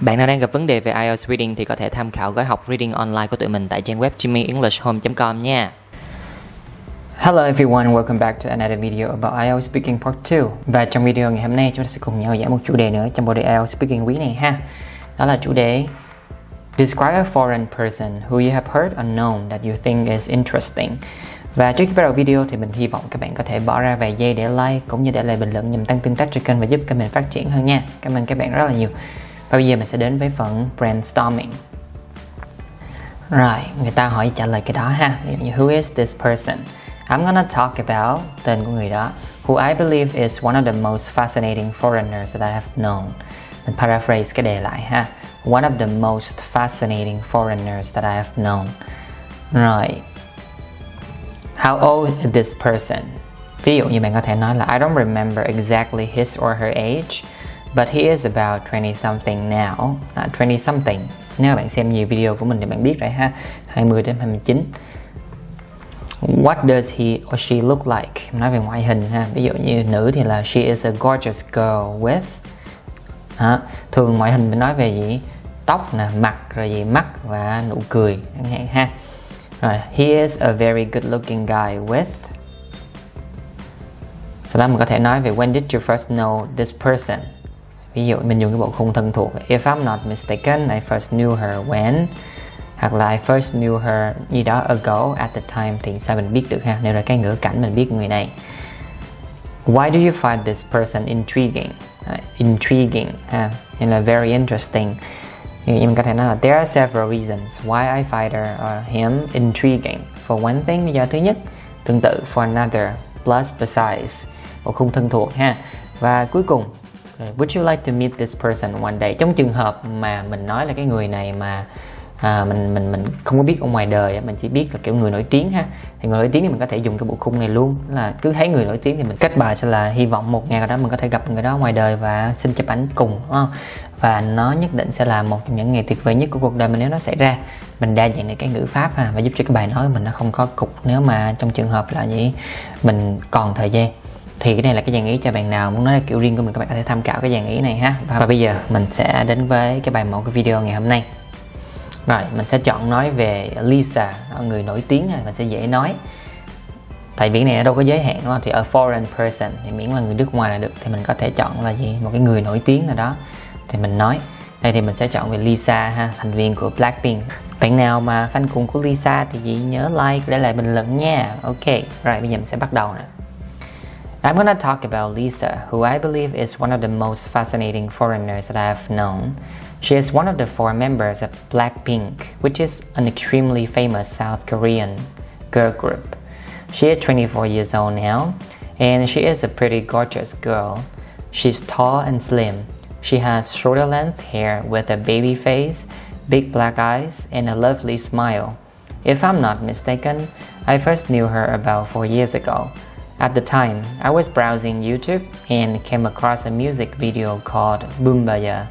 Bạn nào đang gặp vấn đề về IELTS Reading thì có thể tham khảo gói học Reading Online của tụi mình tại trang web jimmyenglishhome.com nha. Hello everyone, welcome back to another video about IELTS Speaking Part 2. Và trong video ngày hôm nay chúng ta sẽ cùng nhau giải một chủ đề nữa trong bộ đề IELTS Speaking quý này ha. Đó là chủ đề Describe a foreign person who you have heard or known that you think is interesting. Và trước khi bắt đầu video thì mình hy vọng các bạn có thể bỏ ra vài giây để like cũng như để lại bình luận nhằm tăng tương tác cho kênh và giúp kênh mình phát triển hơn nha. Cảm ơn các bạn rất là nhiều. Và bây giờ mình sẽ đến với phần brainstorming. Rồi, người ta hỏi trả lời cái đó ha. Ví dụ như who is this person? I'm gonna talk about tên của người đó, who I believe is one of the most fascinating foreigners that I have known. Mình paraphrase cái đề lại ha. One of the most fascinating foreigners that I have known. Rồi. How old is this person? Ví dụ như bạn có thể nói là I don't remember exactly his or her age, but he is about 20 something now. 20 something. Nếu bạn xem nhiều video của mình thì bạn biết rồi ha, 20 đến 29. What does he or she look like? Nói về ngoại hình ha. Ví dụ như nữ thì là she is a gorgeous girl with. Thường ngoại hình mình nói về gì? Tóc nè, mặt rồi gì, mắt và nụ cười chẳng hạn ha. Rồi, he is a very good looking guy with. Sau đó mình có thể nói về when did you first know this person? Ví dụ mình dùng cái bộ khung thân thuộc. If I'm not mistaken, I first knew her when. Hoặc là I first knew her gì đó ago, at the time. Thì sao mình biết được ha? Nếu là cái ngữ cảnh mình biết người này. Why do you find this person intriguing? Intriguing ha, nên là very interesting. Mình có thể nói là there are several reasons why I find her or him intriguing. For one thing, lý do thứ nhất. Tương tự for another, plus besides. Bộ khung thân thuộc ha. Và cuối cùng, would you like to meet this person one day? Trong trường hợp mà mình nói là cái người này mà mình không có biết ở ngoài đời, mình chỉ biết là kiểu người nổi tiếng ha, thì người nổi tiếng thì mình có thể dùng cái bộ khung này luôn, là cứ thấy người nổi tiếng thì mình kết bài sẽ là hy vọng một ngày nào đó mình có thể gặp người đó ngoài đời và xin chụp ảnh cùng, đúng không? Và nó nhất định sẽ là một trong những ngày tuyệt vời nhất của cuộc đời mình nếu nó xảy ra. Mình đa dạng lại cái ngữ pháp ha, và giúp cho cái bài nói của mình nó không có cục nếu mà trong trường hợp là gì mình còn thời gian. Thì cái này là cái dàn ý cho bạn nào muốn nói là kiểu riêng của mình, các bạn có thể tham khảo cái dàn ý này ha. Và bây giờ mình sẽ đến với cái bài mẫu của video ngày hôm nay. Rồi, mình sẽ chọn nói về Lisa, người nổi tiếng rồi, mình sẽ dễ nói. Tại vì cái này nó đâu có giới hạn đúng không? Thì a foreign person, thì miễn là người nước ngoài là được. Thì mình có thể chọn là gì? Một cái người nổi tiếng nào đó. Thì mình nói. Đây thì mình sẽ chọn về Lisa ha, thành viên của Blackpink. Bạn nào mà fan cuồng của Lisa thì gì nhớ like, để lại bình luận nha. Ok, rồi bây giờ mình sẽ bắt đầu nè. I'm gonna talk about Lisa, who I believe is one of the most fascinating foreigners that I have known. She is one of the four members of Blackpink, which is an extremely famous South Korean girl group. She is 24 years old now, and she is a pretty gorgeous girl. She's tall and slim. She has shoulder-length hair with a baby face, big black eyes, and a lovely smile. If I'm not mistaken, I first knew her about 4 years ago. At the time, I was browsing YouTube and came across a music video called Boombaya.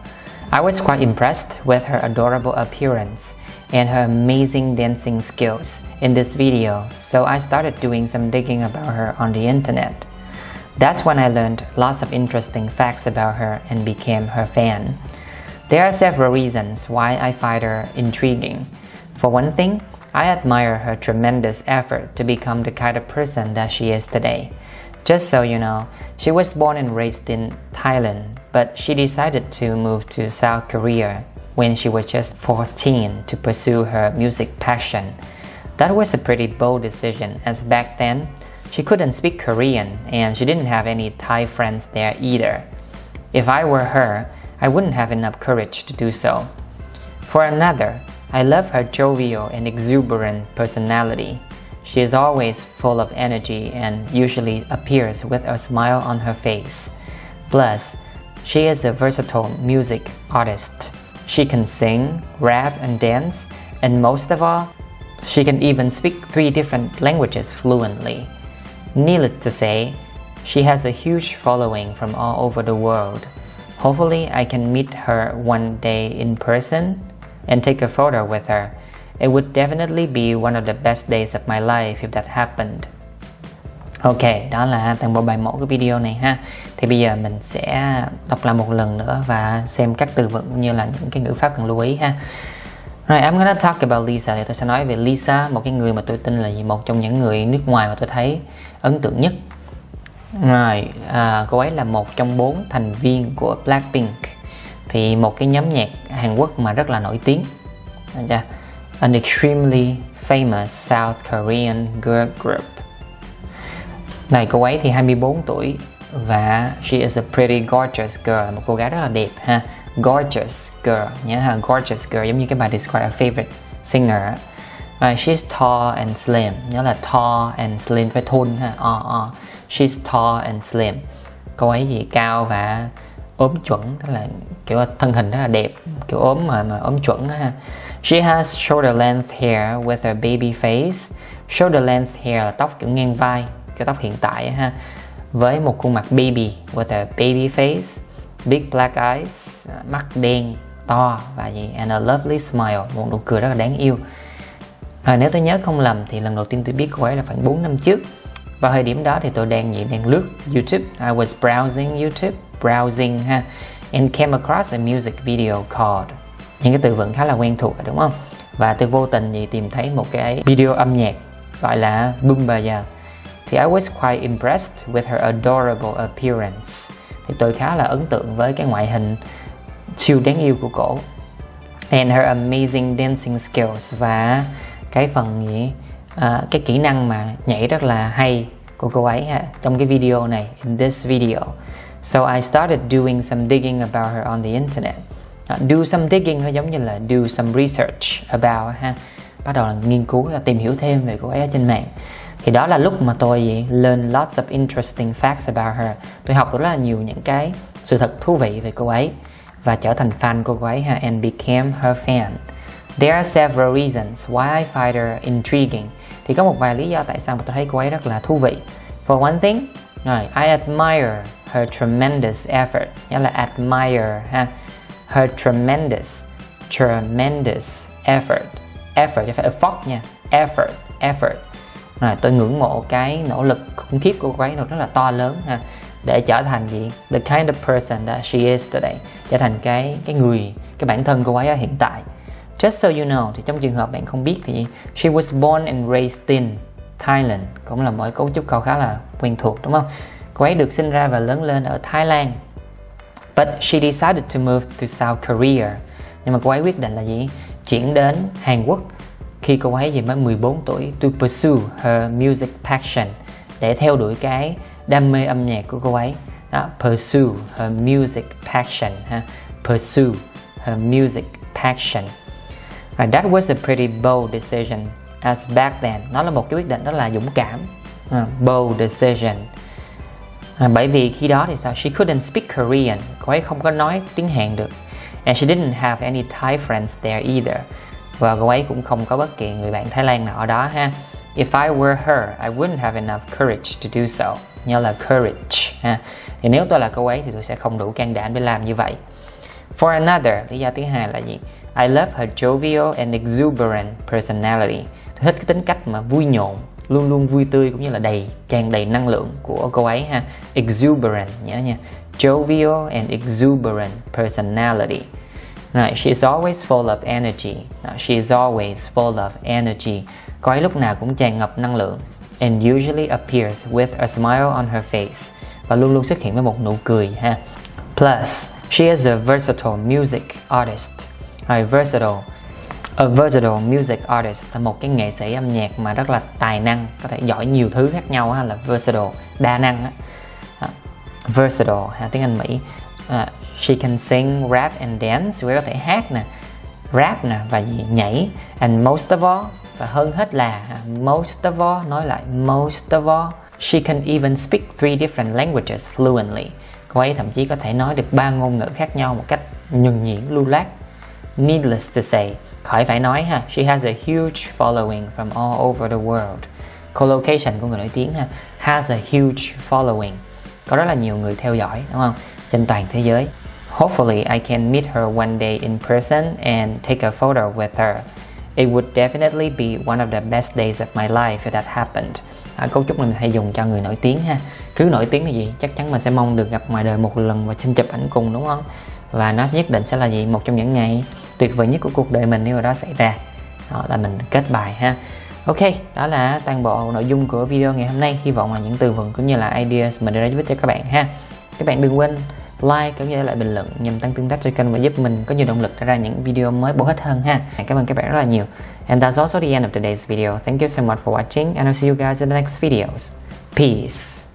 I was quite impressed with her adorable appearance and her amazing dancing skills in this video, so I started doing some digging about her on the internet. That's when I learned lots of interesting facts about her and became her fan. There are several reasons why I find her intriguing. For one thing, I admire her tremendous effort to become the kind of person that she is today. Just so you know, she was born and raised in Thailand, but she decided to move to South Korea when she was just 14 to pursue her music passion. That was a pretty bold decision, as back then, she couldn't speak Korean and she didn't have any Thai friends there either. If I were her, I wouldn't have enough courage to do so. For another, I love her jovial and exuberant personality. She is always full of energy and usually appears with a smile on her face. Plus, she is a versatile music artist. She can sing, rap, and dance, and most of all, she can even speak 3 different languages fluently. Needless to say, she has a huge following from all over the world. Hopefully, I can meet her one day in person and take a photo with her. It would definitely be one of the best days of my life if that happened. Ok, đó là toàn bộ bài mẫu cái video này ha. Thì bây giờ mình sẽ đọc lại một lần nữa và xem các từ vựng cũng như là những cái ngữ pháp cần lưu ý ha. Rồi, I'm gonna talk about Lisa. Thì tôi sẽ nói về Lisa, một cái người mà tôi tin là một trong những người nước ngoài mà tôi thấy ấn tượng nhất. Rồi, cô ấy là một trong 4 thành viên của Blackpink, thì một cái nhóm nhạc Hàn Quốc mà rất là nổi tiếng. An extremely famous South Korean girl group. Này, cô ấy thì 24 tuổi và she is a pretty gorgeous girl, một cô gái rất là đẹp ha. Gorgeous girl nhớ ha, gorgeous girl giống như cái bài describe a favorite singer. She's tall and slim, nhớ là tall and slim phải thon ha. She's tall and slim. Cô ấy gì cao và ốm chuẩn, tức là kiểu thân hình rất là đẹp, kiểu ốm mà ốm chuẩn ha. She has shoulder length hair with her baby face. Shoulder length hair là tóc kiểu ngang vai, cái tóc hiện tại ha, với một khuôn mặt baby, with a baby face, big black eyes, mắt đen to và gì, and a lovely smile, một nụ cười rất là đáng yêu. Rồi, nếu tôi nhớ không lầm thì lần đầu tiên tôi biết cô ấy là khoảng 4 năm trước. Vào thời điểm đó thì tôi đang lướt YouTube, I was browsing YouTube, browsing ha, and came across a music video called, những cái từ vựng khá là quen thuộc đúng không? Và tôi vô tình gì tìm thấy một cái video âm nhạc gọi là Boombaya. Thì I was quite impressed with her adorable appearance. Thì tôi khá là ấn tượng với cái ngoại hình siêu đáng yêu của cô. And her amazing dancing skills, và cái phần gì cái kỹ năng mà nhảy rất là hay của cô ấy ha, trong cái video này, in this video. So I started doing some digging about her on the internet. Do some digging nó giống như là do some research about ha. Bắt đầu là nghiên cứu, là tìm hiểu thêm về cô ấy ở trên mạng. Thì đó là lúc mà tôi learn lots of interesting facts about her. Tôi học được rất là nhiều những cái sự thật thú vị về cô ấy và trở thành fan của cô ấy ha, and became her fan. There are several reasons why I find her intriguing. Thì có một vài lý do tại sao mà tôi thấy cô ấy rất là thú vị. For one thing, I admire her tremendous effort. Nghĩa là admire ha, her tremendous effort. Effort chứ phải effort nha, effort. Rồi, tôi ngưỡng mộ cái nỗ lực khủng khiếp của cô ấy, rất là to lớn ha, để trở thành gì, the kind of person that she is today, trở thành cái bản thân cô ấy ở hiện tại. Just so you know, thì trong trường hợp bạn không biết thì she was born and raised in Thailand, cũng là một cấu trúc câu khá là quen thuộc đúng không? Cô ấy được sinh ra và lớn lên ở Thái Lan. But she decided to move to South Korea. Nhưng mà cô ấy quyết định là gì? Chuyển đến Hàn Quốc khi cô ấy mới 14 tuổi, to pursue her music passion, để theo đuổi cái đam mê âm nhạc của cô ấy. Đó, pursue her music passion ha, pursue her music passion. Right, that was a pretty bold decision as back then. Nó là một cái quyết định rất là dũng cảm, bold decision. Bởi vì khi đó thì sao? She couldn't speak Korean, cô ấy không có nói tiếng Hàn được, and she didn't have any Thai friends there either. Và cô ấy cũng không có bất kỳ người bạn Thái Lan nào ở đó ha. If I were her, I wouldn't have enough courage to do so. Nhớ là courage ha. Thì nếu tôi là cô ấy thì tôi sẽ không đủ can đảm để làm như vậy. For another, lý do thứ hai là gì? I love her jovial and exuberant personality. Tôi thích cái tính cách mà vui nhộn, luôn luôn vui tươi cũng như là tràn đầy năng lượng của cô ấy ha. Exuberant nhớ nha. Jovial and exuberant personality. Right, she is always full of energy. She is always full of energy. Cô ấy lúc nào cũng tràn ngập năng lượng. And usually appears with a smile on her face. Và luôn luôn xuất hiện với một nụ cười ha. Plus, she is a versatile music artist. Right, versatile. A versatile music artist là một cái nghệ sĩ âm nhạc mà rất là tài năng, có thể giỏi nhiều thứ khác nhau ha, là versatile, đa năng. Versatile ha, tiếng Anh Mỹ. She can sing, rap and dance. Cô ấy có thể hát nè, rap nè và nhảy. And most of all, và hơn hết là, most of all, nói lại, most of all, she can even speak 3 different languages fluently. Cô ấy thậm chí có thể nói được 3 ngôn ngữ khác nhau một cách nhuần nhuyễn, lưu loát. Needless to say, khỏi phải nói ha, she has a huge following from all over the world. Collocation của người nổi tiếng ha, has a huge following. Có rất là nhiều người theo dõi đúng không? Trên toàn thế giới. Hopefully I can meet her one day in person and take a photo with her. It would definitely be one of the best days of my life if that happened. cấu trúc này mình hay dùng cho người nổi tiếng ha. Cứ nổi tiếng là gì, chắc chắn mình sẽ mong được gặp ngoài đời một lần và xin chụp ảnh cùng, đúng không? Và nó nhất định sẽ là gì, một trong những ngày tuyệt vời nhất của cuộc đời mình nếu mà đó xảy ra. Đó là mình kết bài ha. Ok, đó là toàn bộ nội dung của video ngày hôm nay. Hy vọng là những từ vựng cũng như là ideas mình đã giúp cho các bạn ha. Các bạn đừng quên like cũng như lại bình luận nhằm tăng tương tác cho kênh và giúp mình có nhiều động lực để ra những video mới bổ ích hơn ha. Cảm ơn các bạn rất là nhiều. And that's also the end of today's video. Thank you so much for watching and I'll see you guys in the next videos. Peace.